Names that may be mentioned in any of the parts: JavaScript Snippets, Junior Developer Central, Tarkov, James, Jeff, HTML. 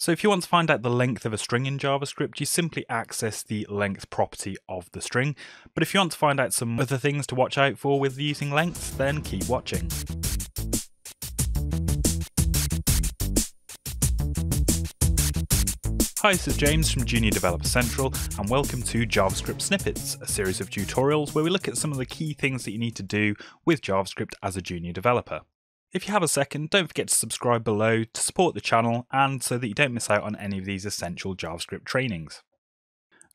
So if you want to find out the length of a string in JavaScript, you simply access the length property of the string. But if you want to find out some other things to watch out for with using length, then keep watching. Hi, this is James from Junior Developer Central and welcome to JavaScript Snippets, a series of tutorials where we look at some of the key things that you need to do with JavaScript as a junior developer. If you have a second, don't forget to subscribe below to support the channel and so that you don't miss out on any of these essential JavaScript trainings.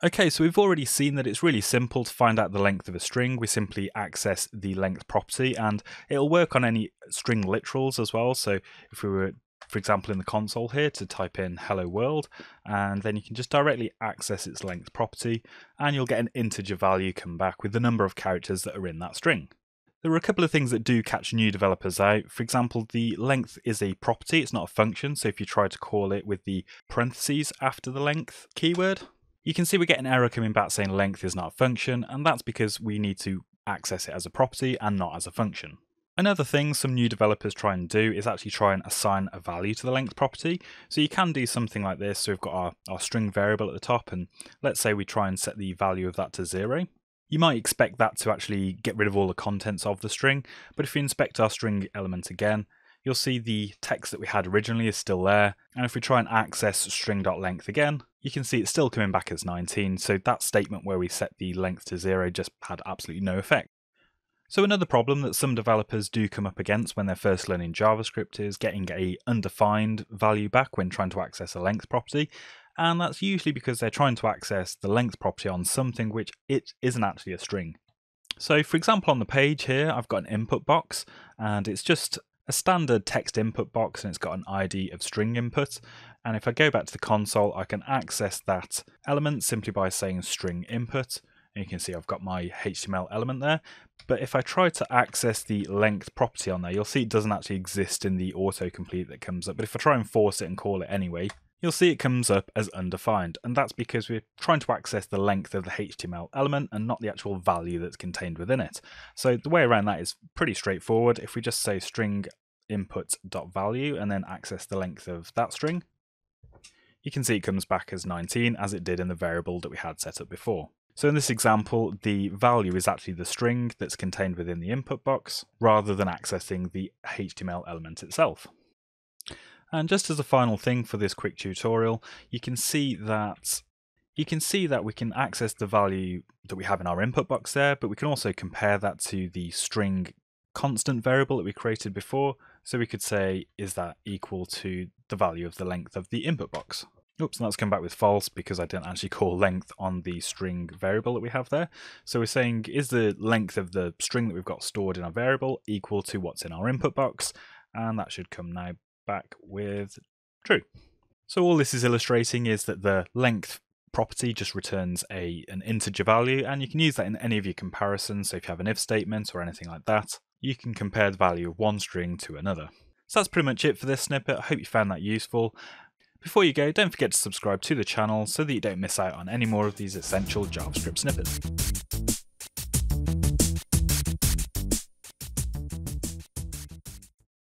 Okay, so we've already seen that it's really simple to find out the length of a string. We simply access the length property and it'll work on any string literals as well. So if we were, for example, in the console here to type in hello world, and then you can just directly access its length property and you'll get an integer value come back with the number of characters that are in that string. There are a couple of things that do catch new developers out. For example, the length is a property, it's not a function, so if you try to call it with the parentheses after the length keyword, you can see we get an error coming back saying length is not a function, and that's because we need to access it as a property and not as a function. Another thing some new developers try and do is actually try and assign a value to the length property. So you can do something like this. So we've got our string variable at the top, and let's say we try and set the value of that to 0. You might expect that to actually get rid of all the contents of the string, but if we inspect our string element again, you'll see the text that we had originally is still there, and if we try and access string.length again, you can see it's still coming back as 19, so that statement where we set the length to 0 just had absolutely no effect. So another problem that some developers do come up against when they're first learning JavaScript is getting an undefined value back when trying to access a length property. And that's usually because they're trying to access the length property on something which it isn't actually a string. So for example, on the page here, I've got an input box and it's just a standard text input box and it's got an ID of string input. And if I go back to the console, I can access that element simply by saying string input. And you can see I've got my HTML element there. But if I try to access the length property on there, you'll see it doesn't actually exist in the autocomplete that comes up. But if I try and force it and call it anyway, you'll see it comes up as undefined, and that's because we're trying to access the length of the HTML element and not the actual value that's contained within it. So the way around that is pretty straightforward. If we just say string input.value and then access the length of that string, you can see it comes back as 19 as it did in the variable that we had set up before. So in this example, the value is actually the string that's contained within the input box rather than accessing the HTML element itself. And just as a final thing for this quick tutorial, you can see that we can access the value that we have in our input box there, but we can also compare that to the string constant variable that we created before. So we could say, is that equal to the value of the length of the input box? Oops, and that's come back with false because I didn't actually call length on the string variable that we have there. So we're saying, is the length of the string that we've got stored in our variable equal to what's in our input box? And that should come now back with true. So all this is illustrating is that the length property just returns an integer value, and you can use that in any of your comparisons. So if you have an if statement or anything like that, you can compare the value of one string to another. So that's pretty much it for this snippet. I hope you found that useful. Before you go, don't forget to subscribe to the channel so that you don't miss out on any more of these essential JavaScript snippets.